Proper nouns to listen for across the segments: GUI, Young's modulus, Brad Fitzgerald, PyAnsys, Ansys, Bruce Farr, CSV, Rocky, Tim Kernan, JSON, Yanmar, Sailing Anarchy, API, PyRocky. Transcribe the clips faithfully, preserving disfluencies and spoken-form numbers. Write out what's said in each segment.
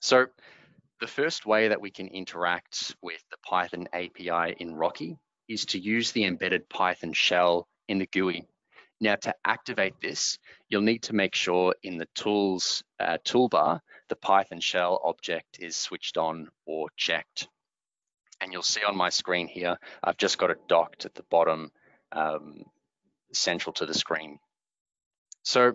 So the first way that we can interact with the Python A P I in Rocky is to use the embedded Python shell in the G U I. Now, to activate this, you'll need to make sure in the tools uh, toolbar, the Python shell object is switched on or checked. And you'll see on my screen here, I've just got it docked at the bottom, um, central to the screen. So,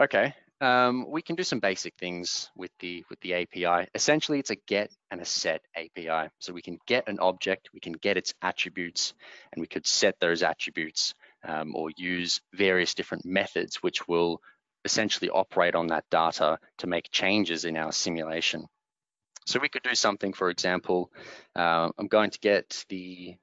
okay, um, we can do some basic things with the, with the A P I. Essentially, it's a get and a set A P I. So we can get an object, we can get its attributes, and we could set those attributes Um, or use various different methods which will essentially operate on that data to make changes in our simulation. So we could do something, for example, uh, I'm going to get the,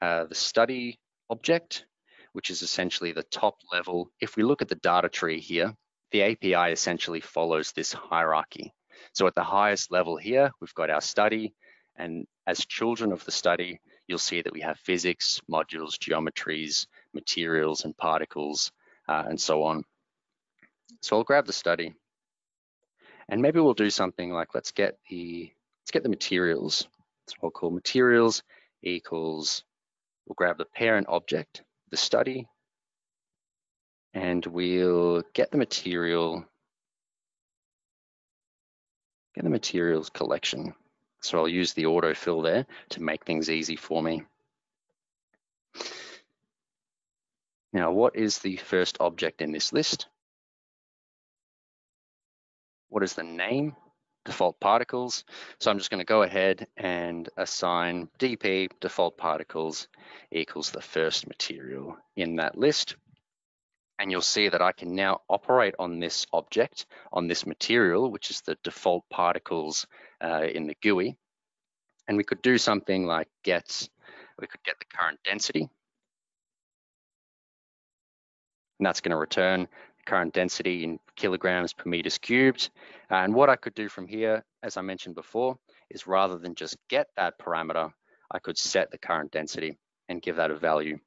uh, the study object, which is essentially the top level. If we look at the data tree here, the A P I essentially follows this hierarchy. So at the highest level here, we've got our study, and as children of the study, you'll see that we have physics, modules, geometries, materials and particles, uh, and so on. So I'll grab the study, and maybe we'll do something like, let's get the let's get the materials. So I'll call materials equals, we'll grab the parent object, the study, and we'll get the material, get the materials collection. So I'll use the autofill there to make things easy for me. Now, what is the first object in this list? What is the name? Default particles. So I'm just going to go ahead and assign D P default particles equals the first material in that list. And you'll see that I can now operate on this object, on this material, which is the default particles uh, in the G U I. And we could do something like get, we could get the current density. And that's going to return the current density in kilograms per meters cubed. And what I could do from here, as I mentioned before, is rather than just get that parameter, I could set the current density and give that a value.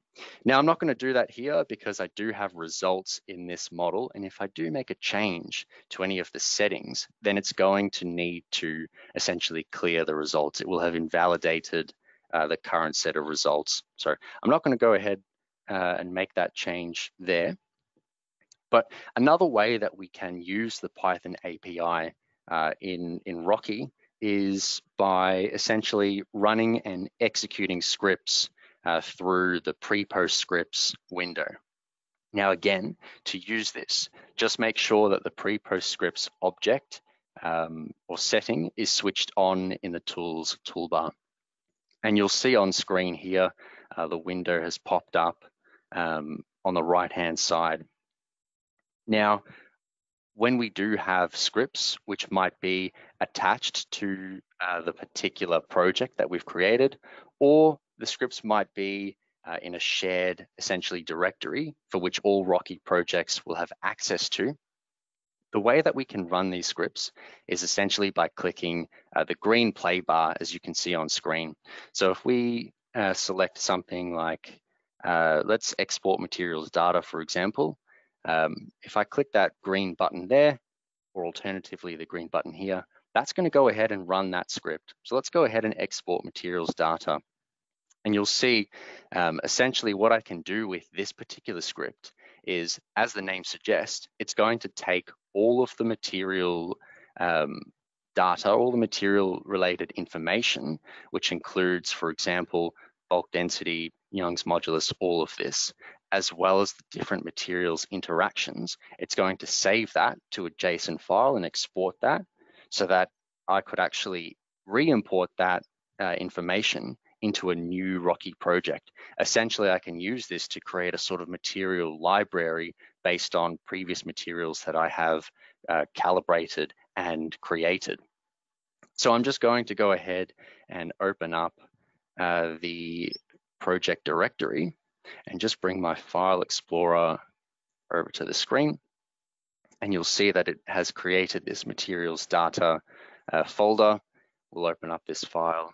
Now, I'm not going to do that here because I do have results in this model. And if I do make a change to any of the settings, then it's going to need to essentially clear the results. It will have invalidated uh, the current set of results. So I'm not going to go ahead Uh, and make that change there. But another way that we can use the Python A P I uh, in, in Rocky is by essentially running and executing scripts uh, through the pre-post scripts window. Now, again, to use this, just make sure that the pre-post scripts object um, or setting is switched on in the tools toolbar. And you'll see on screen here, uh, the window has popped up Um, on the right-hand side. Now, when we do have scripts, which might be attached to uh, the particular project that we've created, or the scripts might be uh, in a shared, essentially, directory for which all Rocky projects will have access to, the way that we can run these scripts is essentially by clicking uh, the green play bar, as you can see on screen. So if we uh, select something like Uh, let's export materials data, for example. Um, if I click that green button there, or alternatively the green button here, that's going to go ahead and run that script. So let's go ahead and export materials data. And you'll see um, essentially what I can do with this particular script is, as the name suggests, it's going to take all of the material um, data, all the material related information, which includes, for example, bulk density, Young's modulus, all of this, as well as the different materials interactions. It's going to save that to a JSON file and export that so that I could actually re-import that uh, information into a new Rocky project. Essentially, I can use this to create a sort of material library based on previous materials that I have uh, calibrated and created. So I'm just going to go ahead and open up uh, the project directory and just bring my file explorer over to the screen, and you'll see that it has created this materials data uh, folder. We'll open up this file,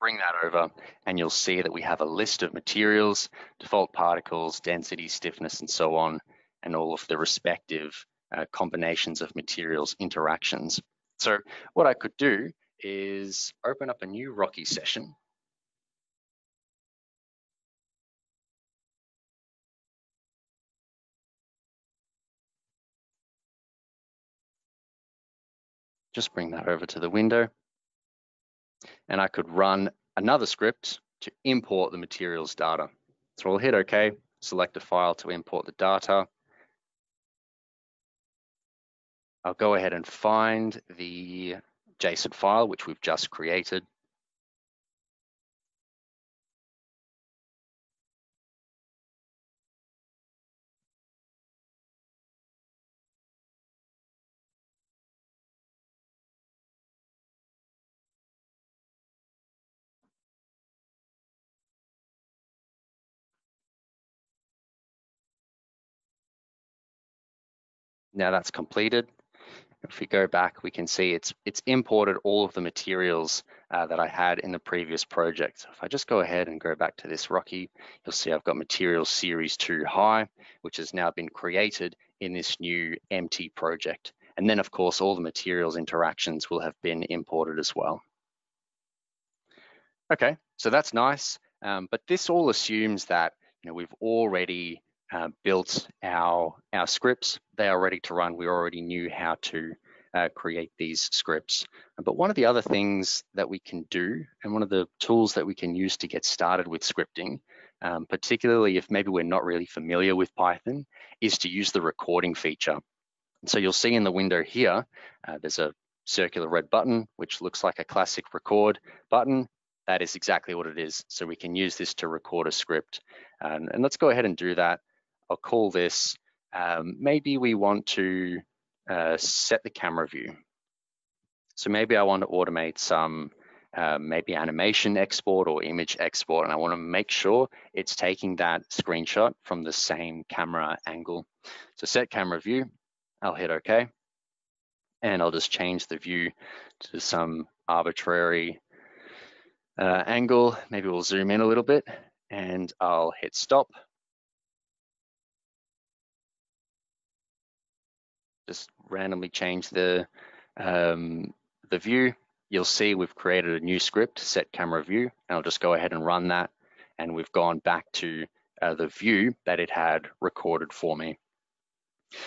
bring that over, and you'll see that we have a list of materials, default particles, density, stiffness, and so on, and all of the respective uh, combinations of materials interactions. So what I could do is open up a new Rocky session. Just bring that over to the window, and I could run another script to import the materials data. So we'll hit OK, select a file to import the data. I'll go ahead and find the JSON file, which we've just created. Now that's completed. If we go back, we can see it's it's imported all of the materials uh, that I had in the previous project. So if I just go ahead and go back to this Rocky, you'll see I've got material series two high, which has now been created in this new empty project. And then of course, all the materials interactions will have been imported as well. Okay, so that's nice. Um, but this all assumes that you know we've already Uh, built our, our scripts. They are ready to run. We already knew how to uh, create these scripts. But one of the other things that we can do, and one of the tools that we can use to get started with scripting, um, particularly if maybe we're not really familiar with Python, is to use the recording feature. And so you'll see in the window here, uh, there's a circular red button, which looks like a classic record button. That is exactly what it is. So we can use this to record a script. Um, and let's go ahead and do that. I'll call this, um, maybe we want to uh, set the camera view. So maybe I want to automate some, uh, maybe animation export or image export, and I want to make sure it's taking that screenshot from the same camera angle. So set camera view, I'll hit okay. And I'll just change the view to some arbitrary uh, angle. Maybe we'll zoom in a little bit, and I'll hit stop. Just randomly change the, um, the view. You'll see we've created a new script, set camera view, and I'll just go ahead and run that. And we've gone back to uh, the view that it had recorded for me.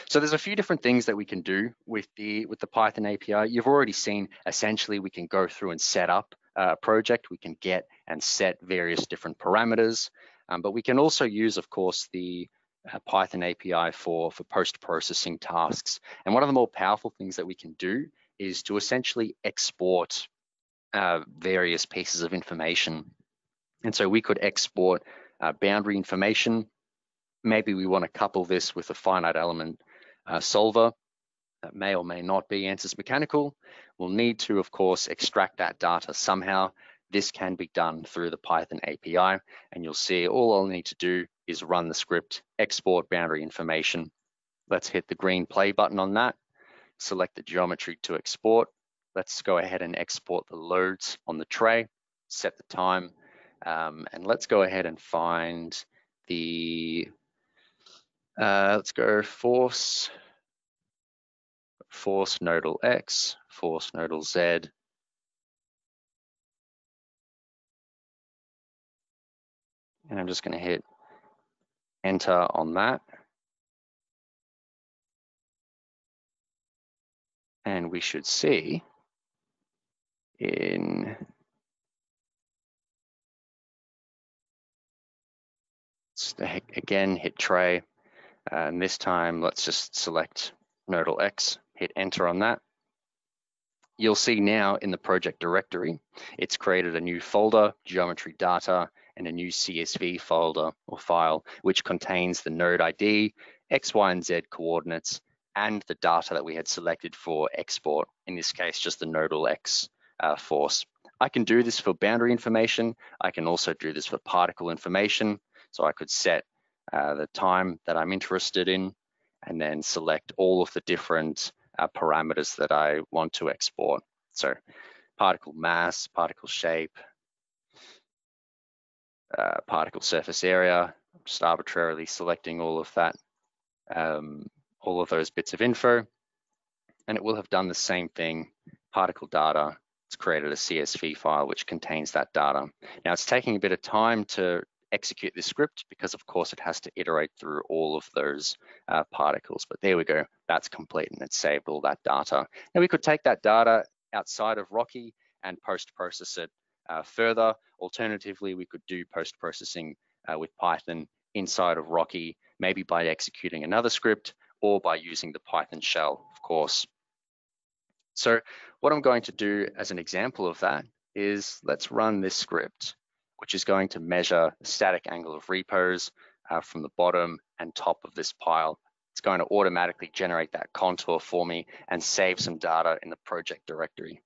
So there's a few different things that we can do with the, with the Python A P I. You've already seen, essentially, we can go through and set up a project. We can get and set various different parameters, um, but we can also use, of course, the A Python A P I for, for post-processing tasks. And one of the more powerful things that we can do is to essentially export uh, various pieces of information. And so we could export uh, boundary information. Maybe we want to couple this with a finite element uh, solver that may or may not be ANSYS mechanical. We'll need to, of course, extract that data somehow. This can be done through the Python A P I, and you'll see all I'll need to do is run the script, export boundary information. Let's hit the green play button on that, select the geometry to export. Let's go ahead and export the loads on the tray, set the time, um, and let's go ahead and find the, uh, let's go force, force nodal X, force nodal Z, and I'm just going to hit enter on that. And we should see in, again, hit tray. And this time, let's just select nodal X, hit enter on that. You'll see now in the project directory, it's created a new folder, geometry data, and a new C S V folder or file, which contains the node I D, X, Y, and Z coordinates, and the data that we had selected for export, in this case, just the nodal X uh, force. I can do this for boundary information. I can also do this for particle information. So I could set uh, the time that I'm interested in, and then select all of the different uh, parameters that I want to export. So particle mass, particle shape, Uh, particle surface area. I'm just arbitrarily selecting all of that, um, all of those bits of info, and it will have done the same thing. particle data. It's created a C S V file which contains that data. Now it's taking a bit of time to execute this script because of course it has to iterate through all of those uh, particles, but there we go, that's complete and it's saved all that data. Now we could take that data outside of Rocky and post-process it uh, further. Alternatively, we could do post-processing uh, with Python inside of Rocky, maybe by executing another script or by using the Python shell, of course. So what I'm going to do as an example of that is let's run this script, which is going to measure the static angle of repos uh, from the bottom and top of this pile. It's going to automatically generate that contour for me and save some data in the project directory.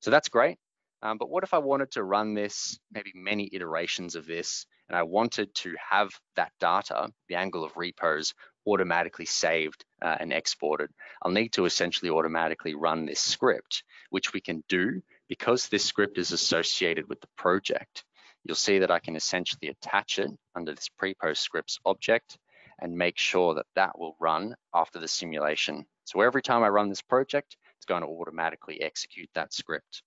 So that's great. Um, but what if I wanted to run this, maybe many iterations of this, and I wanted to have that data, the angle of repos, automatically saved uh, and exported. I'll need to essentially automatically run this script, which we can do because this script is associated with the project. You'll see that I can essentially attach it under this pre-post scripts object and make sure that that will run after the simulation. So every time I run this project, it's going to automatically execute that script.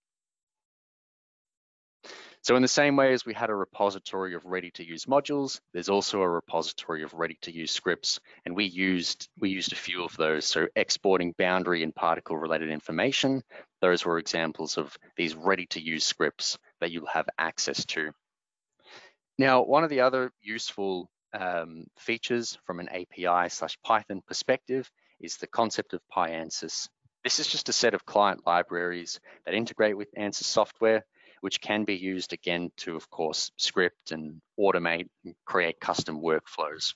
So in the same way as we had a repository of ready-to-use modules, there's also a repository of ready-to-use scripts, and we used, we used a few of those. So exporting boundary and particle-related information, those were examples of these ready-to-use scripts that you'll have access to. Now, one of the other useful um, features from an A P I slash Python perspective is the concept of PyAnsys. This is just a set of client libraries that integrate with Ansys software, which can be used again to, of course, script and automate and create custom workflows.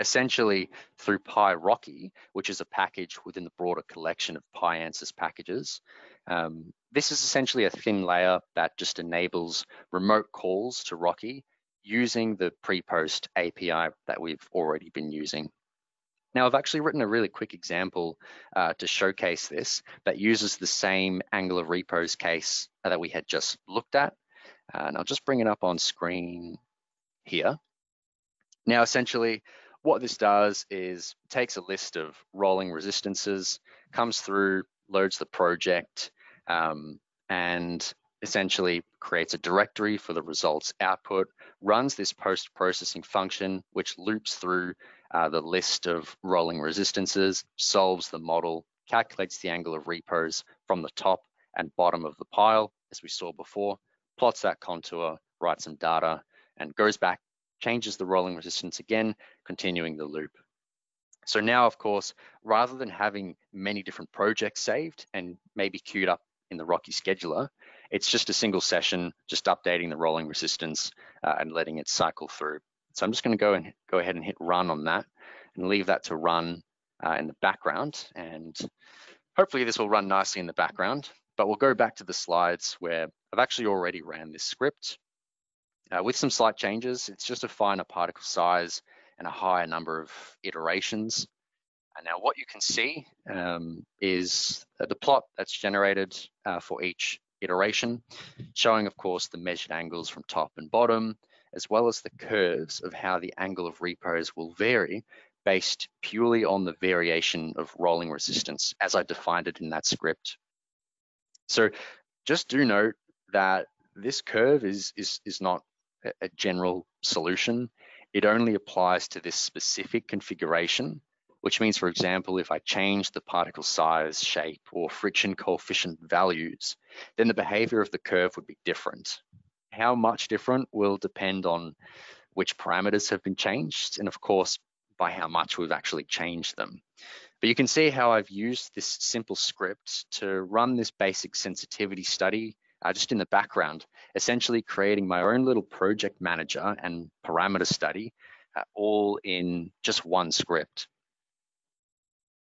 Essentially, through PyRocky, which is a package within the broader collection of PyAnsys packages, um, this is essentially a thin layer that just enables remote calls to Rocky using the pre-post A P I that we've already been using. Now, I've actually written a really quick example uh, to showcase this that uses the same angle of repos case that we had just looked at. Uh, and I'll just bring it up on screen here. Now, essentially, what this does is takes a list of rolling resistances, comes through, loads the project, um, and essentially creates a directory for the results output, runs this post-processing function, which loops through Uh, the list of rolling resistances, solves the model, calculates the angle of repos from the top and bottom of the pile, as we saw before, plots that contour, writes some data, and goes back, changes the rolling resistance again, continuing the loop. So now, of course, rather than having many different projects saved and maybe queued up in the Rocky scheduler, it's just a single session, just updating the rolling resistance uh, and letting it cycle through. So I'm just going to go and go ahead and hit run on that and leave that to run uh, in the background. And hopefully this will run nicely in the background, but we'll go back to the slides where I've actually already ran this script uh, with some slight changes. It's just a finer particle size and a higher number of iterations. And now what you can see um, is the plot that's generated uh, for each iteration, showing, of course, the measured angles from top and bottom, as well as the curves of how the angle of repos will vary based purely on the variation of rolling resistance as I defined it in that script. So just do note that this curve is, is, is not a general solution. It only applies to this specific configuration, which means, for example, if I change the particle size, shape, or friction coefficient values, then the behavior of the curve would be different. How much different will depend on which parameters have been changed and, of course, by how much we've actually changed them. But you can see how I've used this simple script to run this basic sensitivity study uh, just in the background, essentially creating my own little project manager and parameter study uh, all in just one script.